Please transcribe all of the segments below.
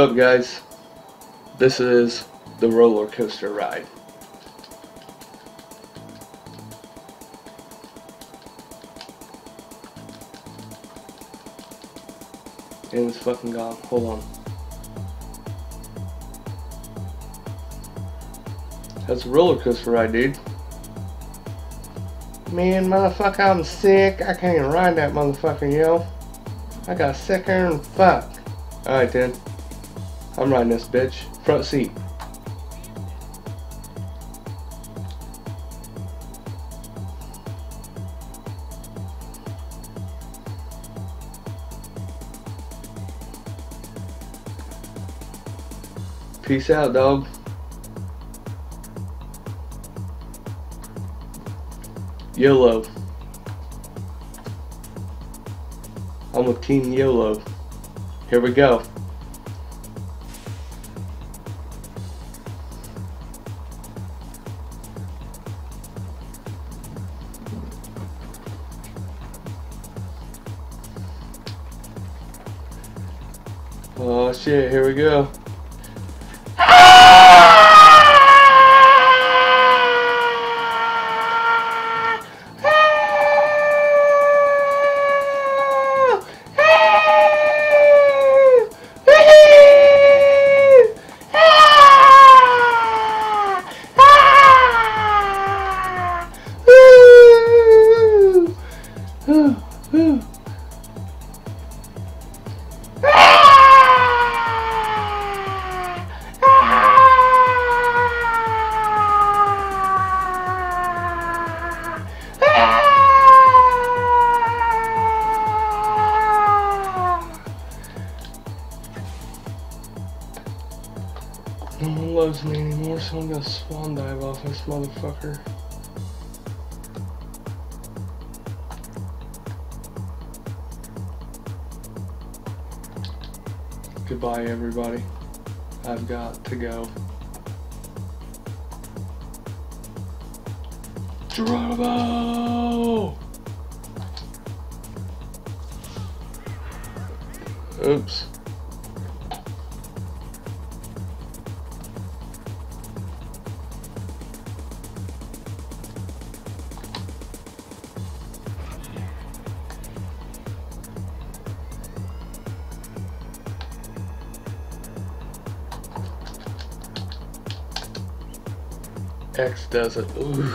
What up, guys? This is the roller coaster ride. And it's fucking gone. Hold on. That's a roller coaster ride, dude. Man, motherfucker, I'm sick. I can't even ride that motherfucker, yo. I got sicker than fuck. Alright then. I'm riding this bitch. Front seat. Peace out, dog. YOLO. I'm with Team YOLO. Here we go. Oh shit, here we go. No one loves me anymore, so I'm gonna swan dive off this motherfucker. Goodbye, everybody. I've got to go. Geronimo! Oops. X does it. Ooh.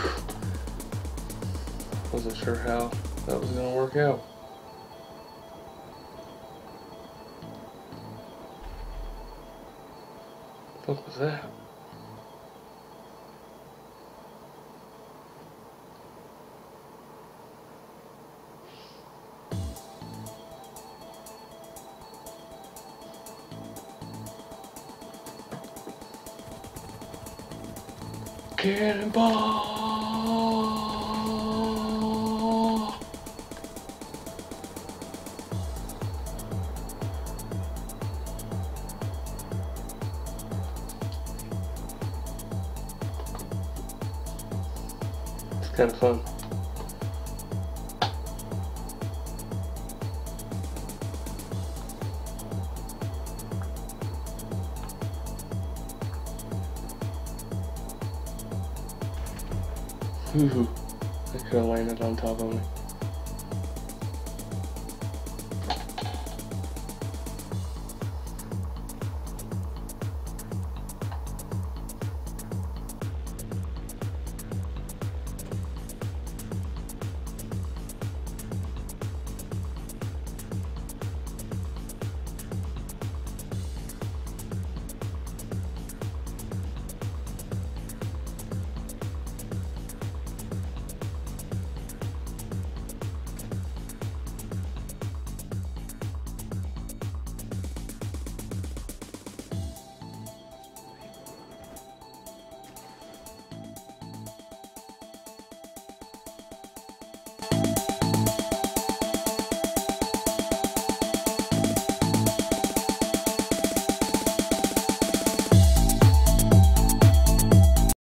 Wasn't sure how that was gonna work out. What was that? Cannonball! It's kind of fun. I could have landed on top of me.